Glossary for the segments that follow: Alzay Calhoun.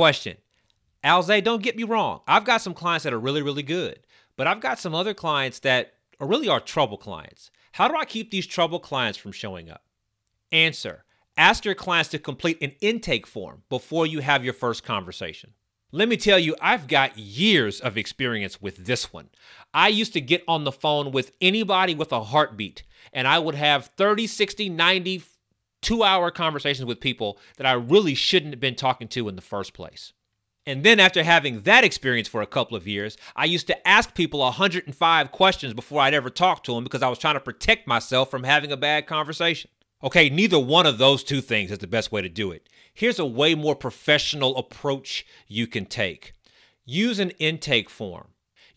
question. Alzay, don't get me wrong. I've got some clients that are really, really good, but I've got some other clients that are really are trouble clients. How do I keep these trouble clients from showing up? Answer, ask your clients to complete an intake form before you have your first conversation. Let me tell you, I've got years of experience with this one. I used to get on the phone with anybody with a heartbeat, and I would have 30, 60, 90, 2-hour conversations with people that I really shouldn't have been talking to in the first place. And then after having that experience for a couple of years, I used to ask people 105 questions before I'd ever talk to them because I was trying to protect myself from having a bad conversation. Okay, neither one of those two things is the best way to do it. Here's a way more professional approach you can take. Use an intake form.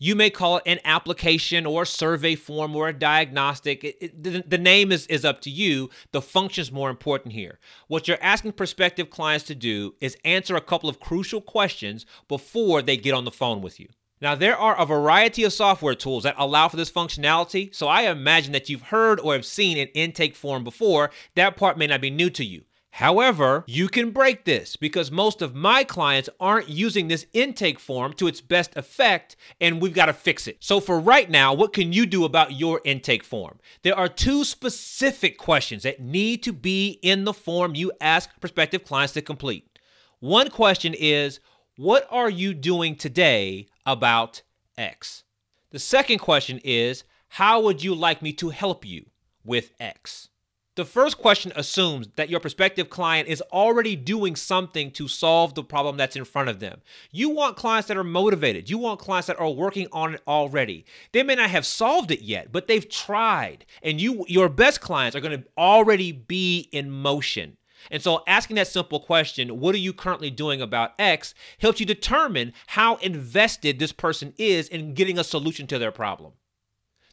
You may call it an application or a survey form or a diagnostic. The name is up to you. The function's more important here. What you're asking prospective clients to do is answer a couple of crucial questions before they get on the phone with you. Now, there are a variety of software tools that allow for this functionality, so I imagine that you've heard or have seen an intake form before. That part may not be new to you. However, you can break this because most of my clients aren't using this intake form to its best effect, and we've got to fix it. So for right now, what can you do about your intake form? There are two specific questions that need to be in the form you ask prospective clients to complete. One question is, what are you doing today about X? The second question is, how would you like me to help you with X? The first question assumes that your prospective client is already doing something to solve the problem that's in front of them. You want clients that are motivated. You want clients that are working on it already. They may not have solved it yet, but they've tried. And your best clients are going to already be in motion. And so asking that simple question, what are you currently doing about X, helps you determine how invested this person is in getting a solution to their problem.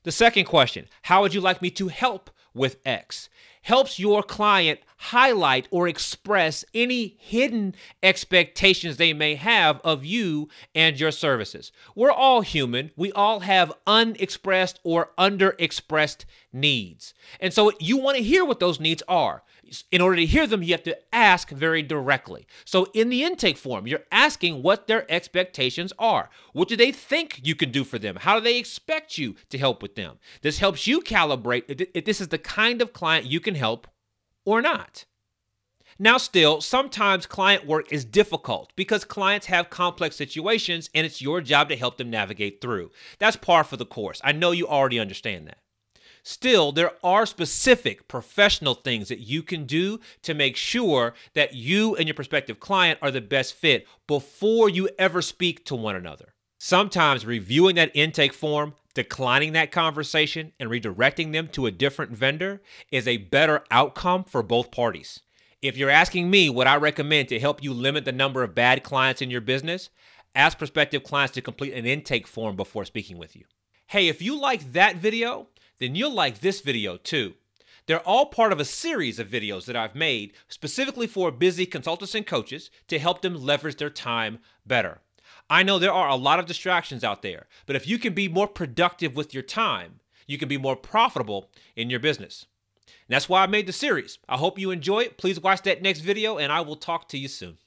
The second question, how would you like me to help with X, helps your client highlight or express any hidden expectations they may have of you and your services. We're all human. We all have unexpressed or underexpressed needs. And so you want to hear what those needs are. In order to hear them, you have to ask very directly. So in the intake form, you're asking what their expectations are. What do they think you can do for them? How do they expect you to help with them? This helps you calibrate if this is the kind of client you can help or not. Now, still, sometimes client work is difficult because clients have complex situations and it's your job to help them navigate through. That's par for the course. I know you already understand that. Still, there are specific professional things that you can do to make sure that you and your prospective client are the best fit before you ever speak to one another. Sometimes reviewing that intake form, declining that conversation, and redirecting them to a different vendor is a better outcome for both parties. If you're asking me what I recommend to help you limit the number of bad clients in your business, ask prospective clients to complete an intake form before speaking with you. Hey, if you like that video, then you'll like this video too. They're all part of a series of videos that I've made specifically for busy consultants and coaches to help them leverage their time better. I know there are a lot of distractions out there, but if you can be more productive with your time, you can be more profitable in your business. And that's why I made the series. I hope you enjoy it. Please watch that next video, and I will talk to you soon.